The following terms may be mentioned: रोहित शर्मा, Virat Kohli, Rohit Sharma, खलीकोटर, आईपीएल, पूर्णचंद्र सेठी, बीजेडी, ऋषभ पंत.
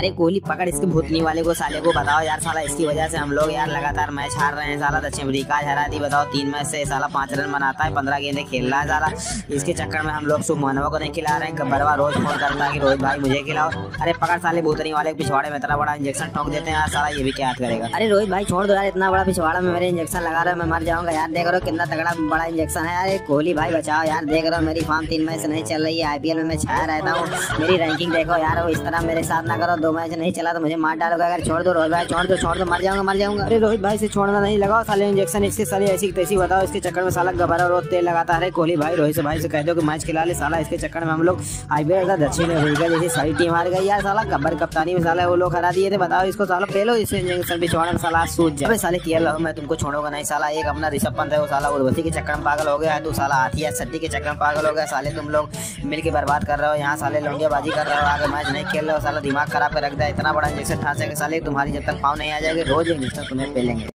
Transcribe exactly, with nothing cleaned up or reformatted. अरे कोहली पकड़ इसके भूतनी वाले को, साले को। बताओ यार साला इसकी वजह से हम लोग यार लगातार मैच हार रहे हैं। साला दक्षिण अफ्रीका हरा दी, बताओ तीन मैच से साला पांच रन बनाता है, पंद्रह गेंदे खेल रहा है साला। इसके चक्कर में हम लोग शुभमानवा को नहीं खिला रहे हैं। गब्बरवा रोज फोन करता है कि रोहित भाई मुझे खिलाओ। अरे पकड़ साले भूतनी वाले पिछवाड़े में, इतना बड़ा इंजेक्शन ठोक देते हैं यार साला, ये भी क्या करेगा। अरे रोहित भाई छोड़ दो यार, इतना बड़ा पिछवाड़ा में मेरे इंजेक्शन लगा रहे हो, मैं मर जाऊंगा यार। देख रहे हो कितना तगड़ा बड़ा इंजेक्शन है। अरे कोहली भाई बचाओ यार, देख रहे हो मेरी फॉर्म तीन मैच से नहीं चल रही है। आईपीएल में मैं छाया रहता हूँ, मेरी रैंकिंग देखो यार। इस तरह मेरे साथ ना करो, दो मैच नहीं चला तो मुझे मार डालोगे। अगर छोड़ दो रोहित भाई, छोड़ दो छोड़ दो मर जाऊंगा मर जाऊंगा। अरे रोहित भाई से छोड़ना नहीं, लगाओ साले इंजेक्शन इसके साले ऐसी तैसी। बताओ इसके चक्कर में साला गबरा रोज तेल लगाता है। कोहली भाई रोहित से भाई से कह दो कि मैच खिला ले साला। इसके चक्कर में हम लोग आईपीएल का दक्षिण अफ्रीका जैसी सारी टीम हार गई यार साला। गब्बर कप्तानी में साला वो लोग हरा दिए थे। बताओ इसको साला पहलो इससे इंजेक्शन भी छोड़ना, साला सूझ जाए साले। किया लो मैं तुमको छोड़ूंगा नहीं साला। एक अपना ऋषभ पंत है वो साला उर्वशी के चक्कर में पागल हो गया है। तू साला आतिया सट्टी के चक्कर में पागल हो गया साले। तुम लोग मिलकर बर्बाद कर रहे हो यहाँ साले, लौंडियाबाजी कर रहे हो। आगे मैच नहीं खेल रहे हो साला, दिमाग खराब कर रखता है। इतना बड़ा इंजेक्शन ठांसे के साले तुम्हारी, जब तक पाँव नहीं आ जाएगी रोज इंजेक्शन तुम्हें पेलेंगे।